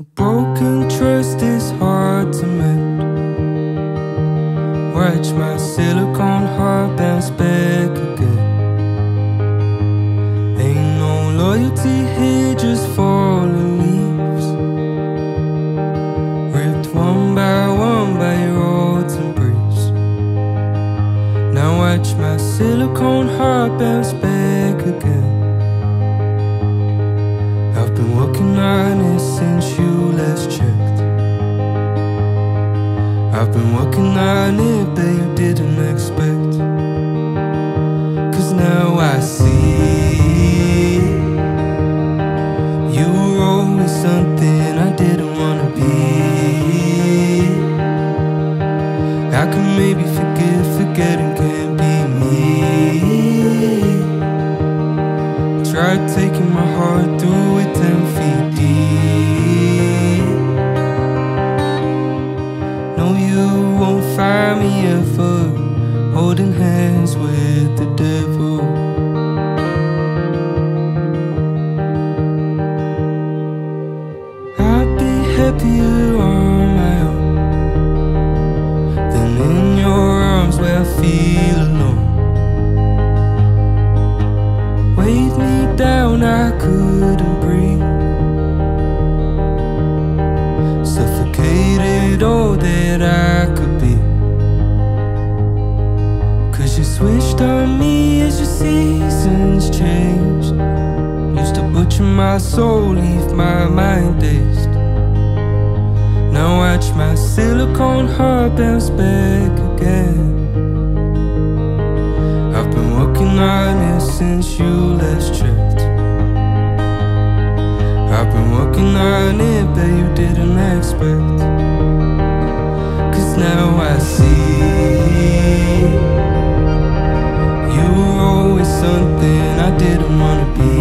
A broken trust is hard to mend. Watch my silicone heart bounce back again. Ain't no loyalty here, just falling leaves, ripped one by roads and breeze. Now watch my silicone heart bounce back again. I've been working on it since you last checked. I've been working on it, but you didn't expect. 'Cause now I see you were always something I didn't wanna be. I can maybe forgive, forgetting can't be me. I tried taking my heart through 10 feet deep. No, you won't find me ever holding hands with the devil. I'd be happier on my own than in your arms where I feel alone. Weighed me down, I couldn't breathe, suffocated all that I could be. 'Cause you switched on me as your seasons changed. Used to butcher my soul, leave my mind dazed. Now watch my silicone heart bounce back again. I've been working on it since you last checked. I've been working on it, but you didn't expect. 'Cause now I see you were always something I didn't wanna be.